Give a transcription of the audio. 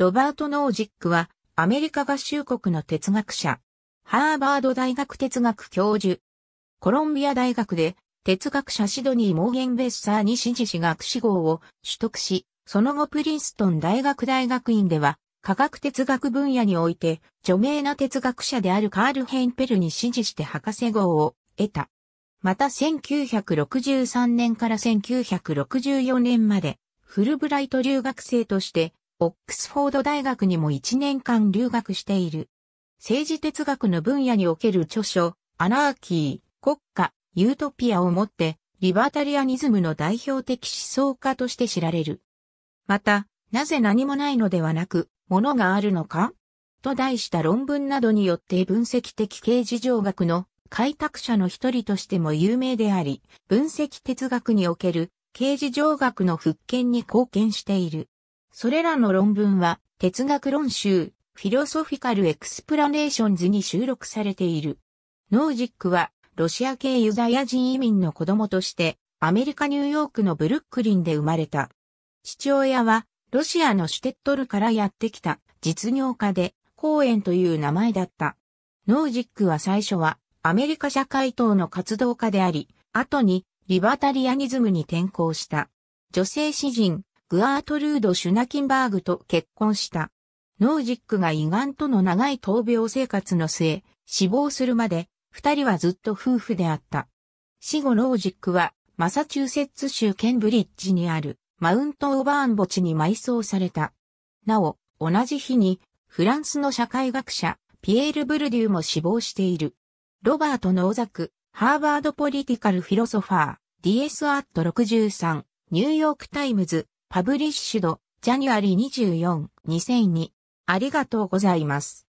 ロバート・ノージックは、アメリカ合衆国の哲学者。ハーバード大学哲学教授。コロンビア大学で、哲学者シドニー・モーゲンベッサーに師事士学士号を取得し、その後プリンストン大学大学院では、科学哲学分野において、著名な哲学者であるカール・ヘンペルに師事して博士号を得た。また1963年から1964年まで、フルブライト留学生として、オックスフォード大学にも1年間留学している。政治哲学の分野における著書、アナーキー、国家、ユートピアをもって、リバタリアニズムの代表的思想家として知られる。また、なぜ何もないのではなく、ものがあるのかと題した論文などによって分析的形而上学の開拓者の一人としても有名であり、分析哲学における形而上学の復権に貢献している。それらの論文は、哲学論集、フィロソフィカル・エクスプラネーションズに収録されている。ノージックは、ロシア系ユダヤ人移民の子供として、アメリカ・ニューヨークのブルックリンで生まれた。父親は、ロシアのシュテットルからやってきた、実業家で、コーエンという名前だった。ノージックは最初は、アメリカ社会党の活動家であり、後に、リバタリアニズムに転向した。女性詩人、グアートルード・シュナキンバーグと結婚した。ノージックが胃がんとの長い闘病生活の末、死亡するまで、二人はずっと夫婦であった。死後ノージックは、マサチューセッツ州ケンブリッジにある、マウント・オバーン墓地に埋葬された。なお、同じ日に、フランスの社会学者、ピエール・ブルデューも死亡している。ロバート・ノーザク、ハーバード・ポリティカル・フィロソファー、DS アット63、ニューヨーク・タイムズ、パブリッシュド、ジャニュアリー24、2002。ありがとうございます。